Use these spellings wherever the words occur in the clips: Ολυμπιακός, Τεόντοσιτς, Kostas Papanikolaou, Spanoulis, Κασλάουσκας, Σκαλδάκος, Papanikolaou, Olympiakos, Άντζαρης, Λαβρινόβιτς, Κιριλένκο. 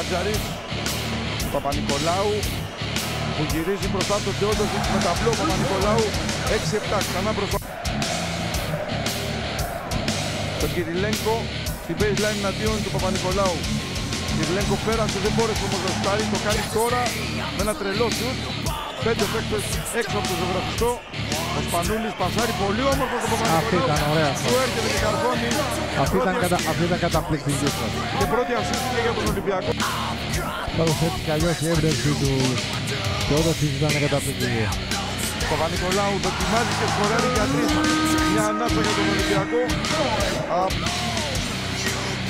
Άντζαρης, Παπανικολάου που γυρίζει μπροστά τον Τεόντοσιτς με ταμπλό. Παπανικολάου 6-7 ξανά μπροστά. Το Κιριλένκο στην baseline εναντίον του Παπανικολάου. Κιριλένκο πέρασε, δεν μπόρεσε όμως να στάρει, το κάνει τώρα με ένα τρελό σουτ. 5 παίκτες έξω από το ζωγραφιστό. Ο Σπανούλης πασάρει πολύ όμορφα τον Παπανικολάου, του έρχεται και καρφώνει. Αυτή ήταν καταπληκτική σας. Και πρώτη ασίστηκε για τον Ολυμπιακό. Πάντως έτσι κι αλλιώς η έμπνευση του Τεόντοσιτς ήταν καταπληκτική. Ο Παπανικολάου δοκιμάζει και σκοράρει για τρεις. Μια ανάσα για τον Ολυμπιακό.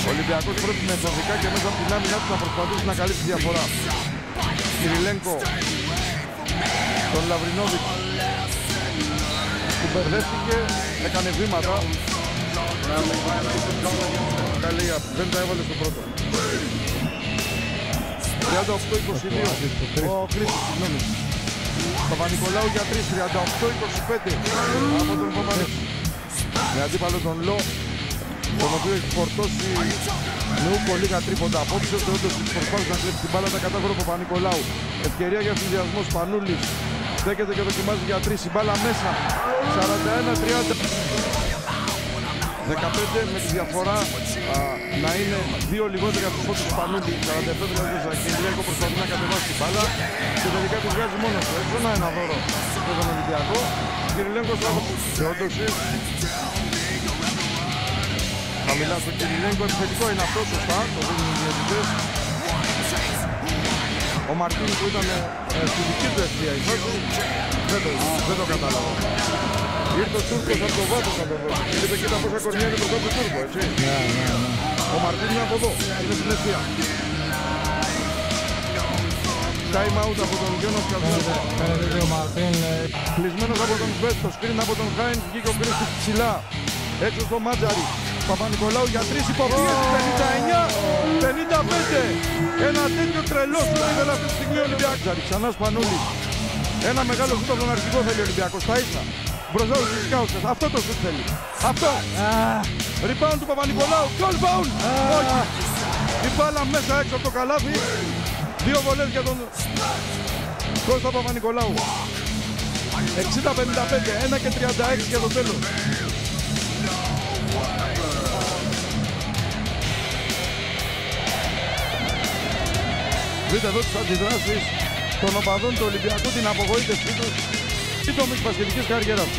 Ο Ολυμπιακός πρέπει με εσωδικά και μέσα από την άμυνα του να προσπαθήσει να καλύψει διαφορά. Κιριλένκο, τον Λαβρινόβιτς που μπερδεύτηκε, έκανε βήματα. Δεν τα έβαλε στο πρώτο. 38-22. Ο Χρήστης, συγγνώμη. Παπανικολάου για 3, 38-25 από τον Παπανικολάου. Με αντίπαλο τον Λό, τον οποίο έχει φορτώσει νου πολύ τρίποντα απόψε. Ο Τεόντοσιτς προσπάθησε να κλέψει την μπάλα, τα κατάφερε ο Παπανικολάου. Ευκαιρία για συνδυασμό Σπανούλης. Στέκεται και δοκιμάζει για 3, η μπάλα μέσα. 41-30. 15 με τη διαφορά να είναι 2 λιγότερα από τους πόντους του Σπανούλη. 45-30. Κυριλένκο προσπαθεί να κατεβάσει την μπάλα και τελικά τη βγάζει μόνο του. Έξω να ένα δώρο για τον Ολυμπιακό. Κυριλένκο χαμηλά στο Κιριλένκο, επιθετικό είναι αυτό, σωστά, το δίνουν οι διαιτητές. Ο Μαρτίνης που ήταν στη δική του ευθεία η φάση, δεν το κατάλαβα. Ήρθε ο Τούρκος από το βάθος να το δώσει. Ήρθε και τα πόσα κορμιά και το δώσει ο Τούρκο, έτσι. Ο Μαρτίνης είναι από εδώ, είναι στην ευθεία. Time out από τον Γιώνα Σκαλδάκο. Κλεισμένος από τον Βέστο, screen από τον Χάιντ, βγήκε ο Κρίστης ψηλά. Έξω στο Μάτζαρη. Παπανικολάου για 3, υποπίεση, 59-55. Ένα τέτοιο τρελό που ήθελε αυτή τη στιγμή ο Ολυμπιακός. Ξανά Σπανούλης. Ένα μεγάλο σούτ από τον αρχικό θέλει ο Ολυμπιακός. Τα ίσα. Μπροστά τους Σκάουτσες. Αυτό το σούτ θέλει. Αυτό. Rebound του Παπανικολάου. Goal foul. Όχι. Η μπάλα μέσα έξω από το καλάθι. 2 βολές για τον Κώστα Παπανικολάου. 60-55. 1 και 36 για το τέλος. Δείτε εδώ τις αντιδράσεις των οπαδών του Ολυμπιακού, την απογοήτευσή τους ή το μης πασχετικής καριέρας.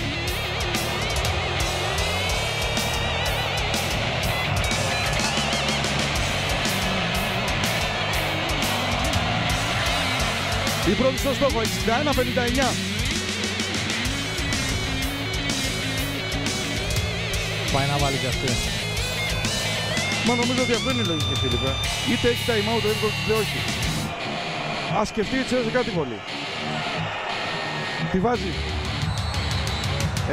Η πρώτη στο στόχο, 61-59. Πάει να βάλει και αυτή. Μα νομίζω ότι αυτό είναι η λογική, Φίλιππε. Είτε έχει time out, είτε όχι. Ας σκεφτεί η Τσέλσι κάτι πολύ. Τη βάζει.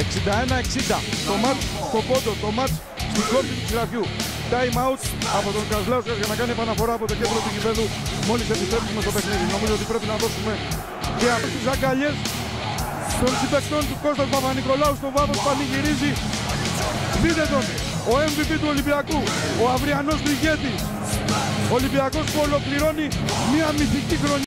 61-60. Το μάτς στο πόντο, το μάτς στην κόρτη του Ξηραφιού. Time out από τον Κασλάουσκα για να κάνει επαναφορά από το κέντρο του γηπέδου μόλις επιστρέψουμε στο παιχνίδι. Νομίζω ότι πρέπει να δώσουμε και από τις αγκαλιές των συμπαικτών του Κώστα Παπανικολάου στο βάθος. Πανηγυρίζει. Δείτε τον, ο MVP του Ολυμπιακού, ο αυριανός λιγέτης. Ο Ολυμπιακός που ολοκληρώνει μια μυθική χρονιά.